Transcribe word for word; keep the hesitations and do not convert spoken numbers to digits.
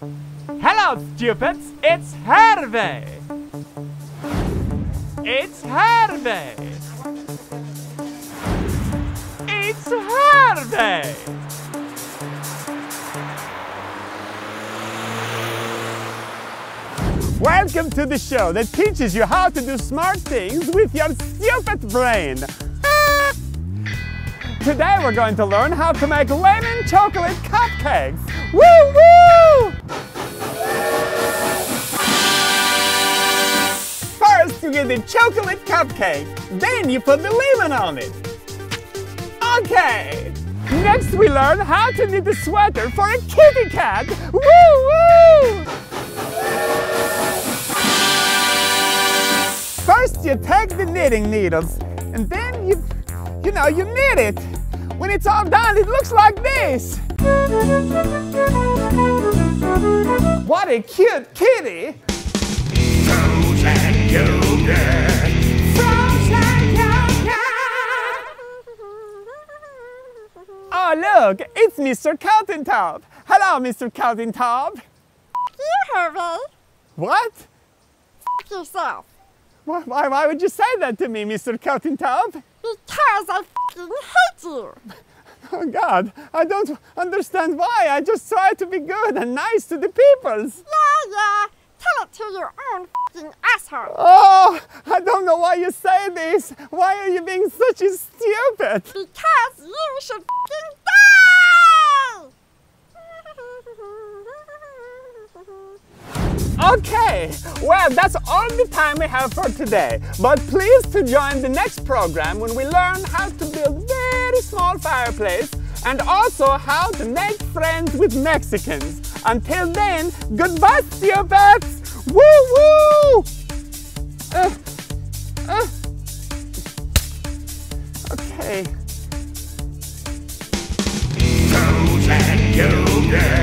Hello, Styoopits! It's Hervé! It's Hervé! It's Hervé! Welcome to the show that teaches you how to do smart things with your stupid brain! Today we're going to learn how to make lemon chocolate cupcakes! Woo woo! First you get the chocolate cupcake, then you put the lemon on it. Okay! Next we learn how to knit a sweater for a kitty cat! Woo woo! First you take the knitting needles and then you, you know, you knit it. When it's all done, it looks like this. What a cute kitty! Frozen yogurt. Frozen yogurt. Oh look, it's Mister Cotton Top. Hello, Mister Cotton Top. You, Hervé. What? F yourself. Why, why, why would you say that to me, Mister Cotton Top? Because I f***ing hate you! Oh God, I don't understand why. I just try to be good and nice to the peoples. Yeah, yeah. Tell it to your own f***ing asshole. Oh, I don't know why you say this. Why are you being such a stupid? Because you should f***ing die! Okay, well, that's all the time we have for today. But please to join the next program when we learn how to build very small fireplace and also how to make friends with Mexicans. Until then, goodbye, Styoopits! Woo woo! Uh, uh. Okay.